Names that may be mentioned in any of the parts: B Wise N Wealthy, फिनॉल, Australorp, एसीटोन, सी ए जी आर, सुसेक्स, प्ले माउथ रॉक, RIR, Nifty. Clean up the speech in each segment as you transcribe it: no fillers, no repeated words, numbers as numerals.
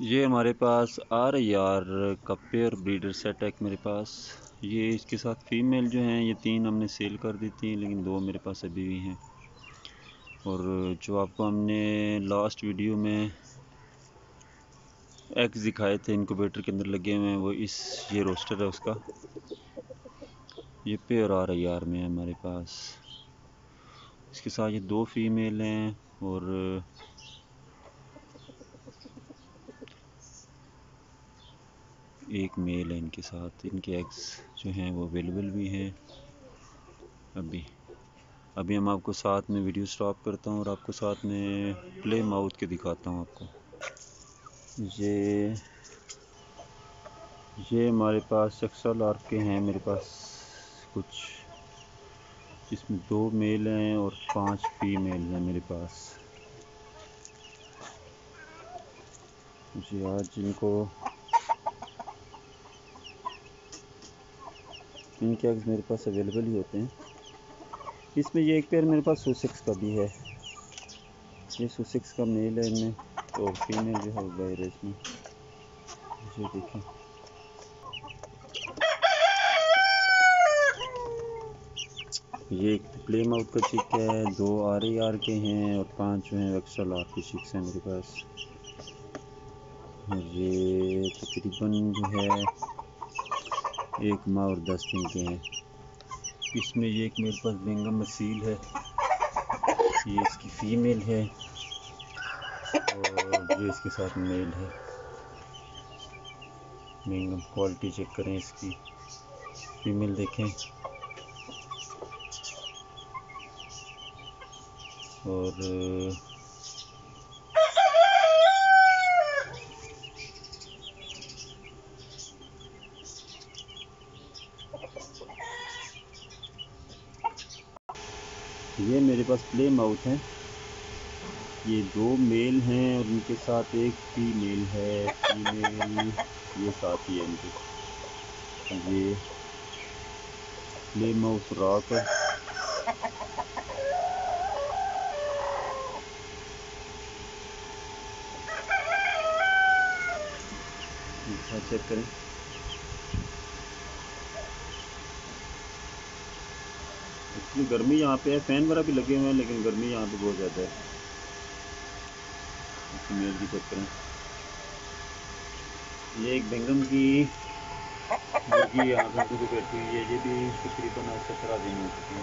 ये हमारे पास RIR का पेयर ब्रीडर सेट है मेरे पास। ये इसके साथ फीमेल जो हैं, ये 3 हमने सेल कर दी थी, लेकिन 2 मेरे पास अभी भी हैं। और जो आपको हमने लास्ट वीडियो में एग्स दिखाए थे इनक्यूबेटर के अंदर लगे हुए हैं, वो इस ये रोस्टर है उसका। ये पेयर RIR में है हमारे पास। इसके साथ ये 2 फीमेल हैं और एक मेल है इनके साथ। इनके एग्स जो हैं वो अवेलेबल भी हैं अभी। हम आपको साथ में वीडियो स्टॉप करता हूं और आपको साथ में प्ले माउथ के दिखाता हूं आपको। ये हमारे पास ऑस्ट्रेलॉर्प के हैं मेरे पास कुछ, जिसमें 2 मेल हैं और 5 फीमेल हैं मेरे पास। जी आज इनके एग्स मेरे पास अवेलेबल ही होते हैं। इसमें ये एक पेयर मेरे पास सुसेक्स का भी है। ये सुसेक्स का मेल है इनमें और फीमेल जो है बाहर है इसमें। ये देखें, ये एक प्ले माउथ का चिक है, 2 RIR के हैं और 5 जो हैं ऑस्ट्रेलॉर्प के चिक्स हैं मेरे पास। ये तकरीबन जो है 1 माह और 10 दिन के हैं। इसमें ये एक मेरे पास बेंगम मसील है, ये इसकी फीमेल है और ये इसके साथ मेल है। बेंगम क्वालिटी चेक करें इसकी, फीमेल देखें और ये मेरे पास प्ले माउथ हैं। ये 2 मेल हैं और इनके साथ एक फीमेल है। फीमेल ये साथ ही है इनके। ये प्ले माउथ रॉक है। अच्छा चेक करें, इतनी गर्मी यहाँ पे है, फैन वगैरह भी लगे हुए हैं लेकिन गर्मी यहाँ पे बहुत ज़्यादा है। फीमेल भी चेक करें। ये एक बेंगम की मुर्गी यहाँ पे जो बैठी हुई है, ये भी तकरीबन 17 दिन हो चुकी है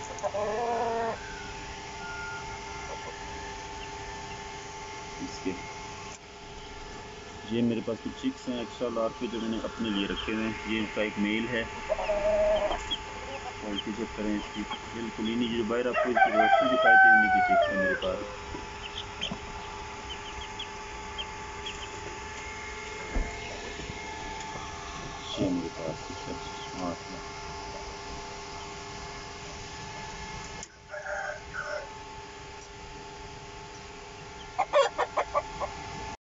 इसके। ये मेरे पास कुछ चिक्स हैं ऑस्ट्रेलॉर्प के, जो मैंने अपने लिए रखे हुए हैं। ये इनका एक मेल है, क्वालिटी चेक करें इसकी, बिल्कुल ही नहीं जो बाहर आपको इसकी रोस्टर दिखाई थी उन्हीं की चिक्स है मेरे पास।